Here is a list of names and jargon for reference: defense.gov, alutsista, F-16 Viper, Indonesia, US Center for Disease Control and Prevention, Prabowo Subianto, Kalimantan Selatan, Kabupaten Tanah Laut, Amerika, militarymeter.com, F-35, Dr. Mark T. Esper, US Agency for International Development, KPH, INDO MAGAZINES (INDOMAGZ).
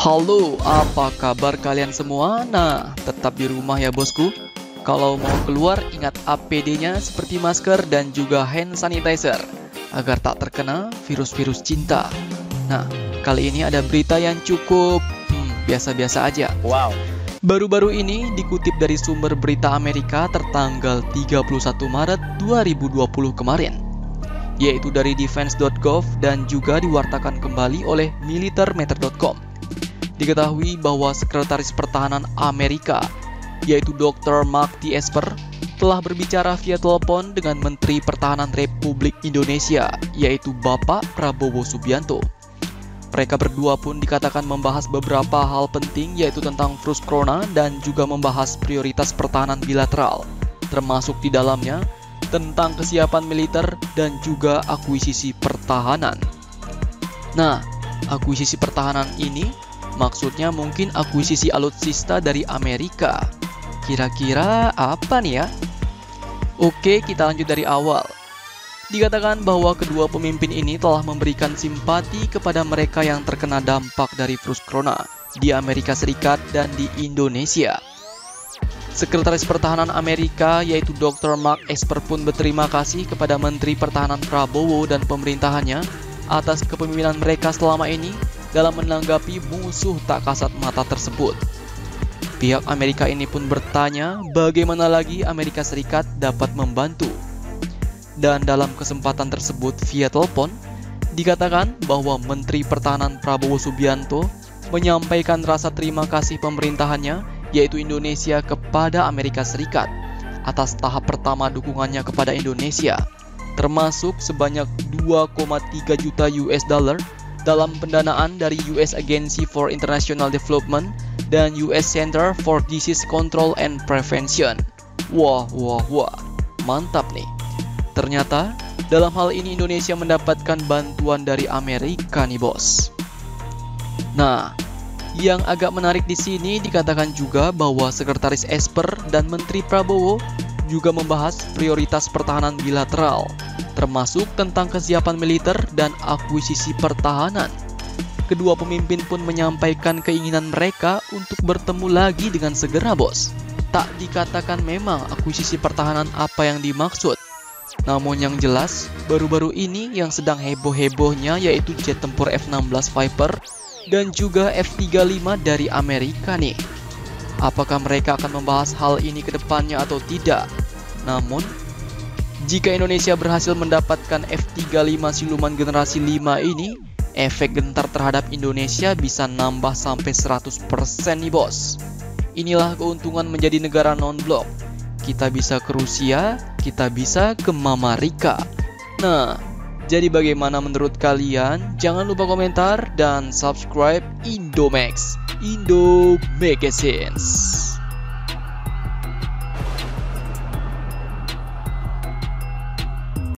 Halo, apa kabar kalian semua? Nah, tetap di rumah ya bosku. Kalau mau keluar, ingat APD-nya seperti masker dan juga hand sanitizer agar tak terkena virus-virus cinta. Nah, kali ini ada berita yang cukup biasa-biasa aja. Wow. Baru-baru ini dikutip dari sumber berita Amerika tertanggal 31 Maret 2020 kemarin, yaitu dari defense.gov dan juga diwartakan kembali oleh militarymeter.com. Diketahui bahwa Sekretaris Pertahanan Amerika, yaitu Dr. Mark T. Esper, telah berbicara via telepon dengan Menteri Pertahanan Republik Indonesia, yaitu Bapak Prabowo Subianto. Mereka berdua pun dikatakan membahas beberapa hal penting, yaitu tentang virus corona dan juga membahas prioritas pertahanan bilateral, termasuk di dalamnya tentang kesiapan militer dan juga akuisisi pertahanan. Nah, akuisisi pertahanan ini maksudnya mungkin akuisisi alutsista dari Amerika. Kira-kira apa nih ya? Oke, kita lanjut dari awal. Dikatakan bahwa kedua pemimpin ini telah memberikan simpati kepada mereka yang terkena dampak dari virus corona di Amerika Serikat dan di Indonesia. Sekretaris Pertahanan Amerika, yaitu Dr. Mark Esper, pun berterima kasih kepada Menteri Pertahanan Prabowo dan pemerintahannya atas kepemimpinan mereka selama ini dalam menanggapi musuh tak kasat mata tersebut. Pihak Amerika ini pun bertanya bagaimana lagi Amerika Serikat dapat membantu. Dan dalam kesempatan tersebut via telepon, dikatakan bahwa Menteri Pertahanan Prabowo Subianto menyampaikan rasa terima kasih pemerintahannya, yaitu Indonesia, kepada Amerika Serikat atas tahap pertama dukungannya kepada Indonesia, termasuk sebanyak 2,3 juta US dollar dalam pendanaan dari US Agency for International Development dan US Center for Disease Control and Prevention. Wah, mantap nih. Ternyata dalam hal ini Indonesia mendapatkan bantuan dari Amerika nih bos. Nah, yang agak menarik di sini dikatakan juga bahwa Sekretaris Esper dan Menteri Prabowo juga membahas prioritas pertahanan bilateral, termasuk tentang kesiapan militer dan akuisisi pertahanan. Kedua pemimpin pun menyampaikan keinginan mereka untuk bertemu lagi dengan segera bos. Tak dikatakan memang akuisisi pertahanan apa yang dimaksud. Namun yang jelas, baru-baru ini yang sedang heboh-hebohnya yaitu jet tempur F-16 Viper dan juga F-35 dari Amerika nih. Apakah mereka akan membahas hal ini ke depannya atau tidak? Namun, jika Indonesia berhasil mendapatkan F-35 siluman generasi 5 ini, efek gentar terhadap Indonesia bisa nambah sampai 100% nih bos. Inilah keuntungan menjadi negara non-blok. Kita bisa ke Rusia, kita bisa ke Mama Rika. Nah, jadi bagaimana menurut kalian? Jangan lupa komentar dan subscribe Indo Magazines.